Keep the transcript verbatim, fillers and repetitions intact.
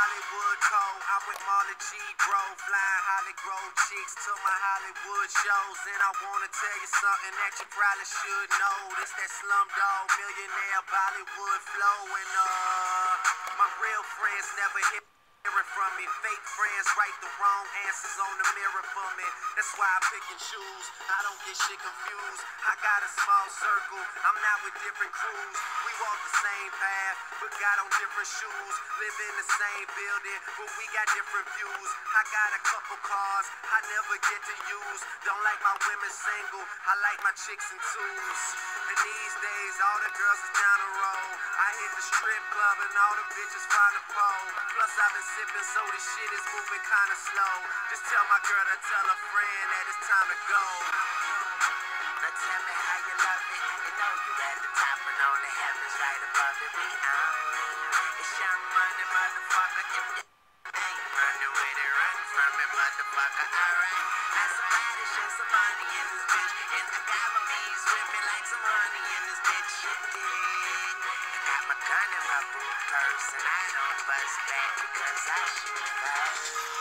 Hollywood code, I'm with Marla G, bro. Flying Hollywood chicks to my Hollywood shows. And I wanna tell you something that you probably should know. This that Slumdog Millionaire Bollywood flow. And uh, my real friends never hit from me. Fake friends write the wrong answers on the mirror for me. That's why I pick and choose. I don't get shit confused. I got a small circle. I'm not with different crews. We walk the same path, but got on different shoes. Live in the same building, but we got different views. I got a couple cars I never get to use. Don't like my women single. I like my chicks in twos. And these days, all the girls is down the road. I hit the strip club and all the bitches find a pole. Plus, I've been sipping, so this shit is moving kinda slow. Just tell my girl to tell her friend that it's time to go. Now tell me how you love it. You know you at the top and all the heavens right above it. We on. It's Young Money, motherfucker. If you ain't running with it, run from it, motherfucker. Alright. Now somebody show some money in this bitch. And I got my knees with me like some honey in this bitch. Shit, I got my gun in my boot purse and I don't bust back because I shoot first.